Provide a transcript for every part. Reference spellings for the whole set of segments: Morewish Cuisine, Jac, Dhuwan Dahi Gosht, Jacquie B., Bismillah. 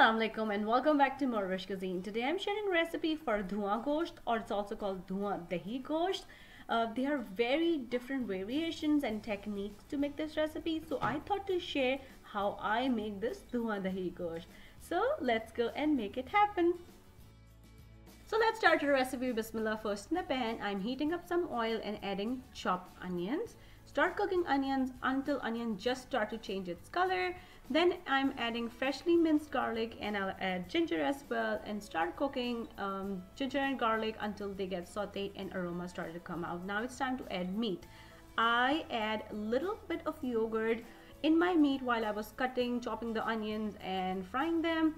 Assalamu alaikum and welcome back to Morewish Cuisine. Today I'm sharing a recipe for Dhuwan Gosht, or it's also called Dhuwan Dahi Gosht. There are very different variations and techniques to make this recipe, so I thought to share how I make this Dhuwan Dahi Gosht. So let's go and make it happen. So let's start our recipe. Bismillah. First in the pan, I'm heating up some oil and adding chopped onions. Start cooking onions until onion just start to change its color. Then I'm adding freshly minced garlic, and I'll add ginger as well, and start cooking ginger and garlic until they get sauteed and aroma started to come out. Now it's time to add meat. I add a little bit of yogurt in my meat while I was chopping the onions and frying them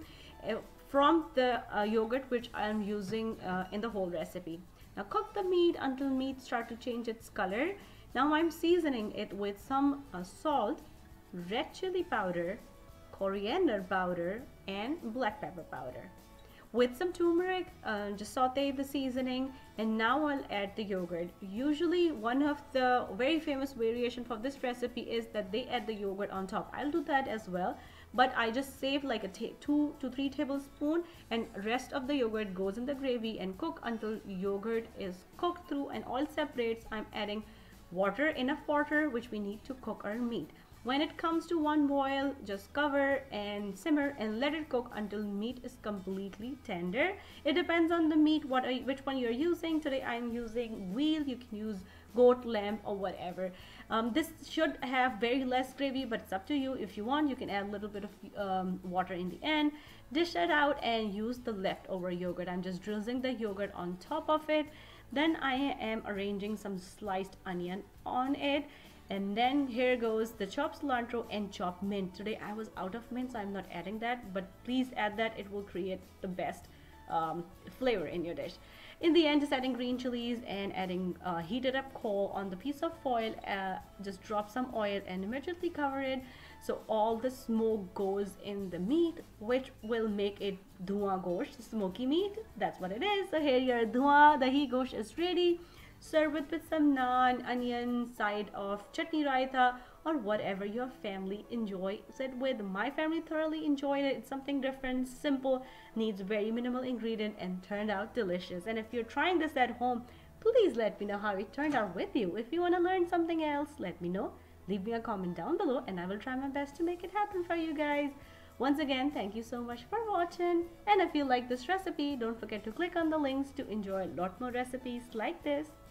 from the yogurt which I'm using in the whole recipe. Now cook the meat until meat start to change its color. Now I'm seasoning it with some salt, red chili powder, coriander powder, and black pepper powder. With some turmeric, just saute the seasoning, and now I'll add the yogurt. Usually one of the very famous variation for this recipe is that they add the yogurt on top. I'll do that as well, but I just save like a 2 to 3 tablespoons, and rest of the yogurt goes in the gravy and cook until yogurt is cooked through and all separates. I'm adding water, enough water which we need to cook our meat. When it comes to one boil, just cover and simmer and let it cook until meat is completely tender. It depends on the meat, which one you're using. Today I'm using veal. You can use goat, lamb, or whatever. This should have very less gravy, but it's up to you. If you want, you can add a little bit of water in the end. Dish it out and use the leftover yogurt. I'm just drizzling the yogurt on top of it. Then I am arranging some sliced onion on it. And then here goes the chopped cilantro and chopped mint. Today I was out of mint, so I'm not adding that, but please add that. It will create the best flavor in your dish. In the end, just adding green chilies and adding heated up coal on the piece of foil. Just drop some oil and immediately cover it, so all the smoke goes in the meat, which will make it Dhuwan Gosht, smoky meat. That's what it is. So here your Dhuwan Dahi Gosht is ready. Serve it with some naan, onion, side of chutney raita, or whatever your family enjoys it with. My family thoroughly enjoyed it. It's something different, simple, needs very minimal ingredient, and turned out delicious. And if you're trying this at home, please let me know how it turned out with you. If you want to learn something else, let me know. Leave me a comment down below and I will try my best to make it happen for you guys. Once again, thank you so much for watching, and if you like this recipe, don't forget to click on the links to enjoy a lot more recipes like this.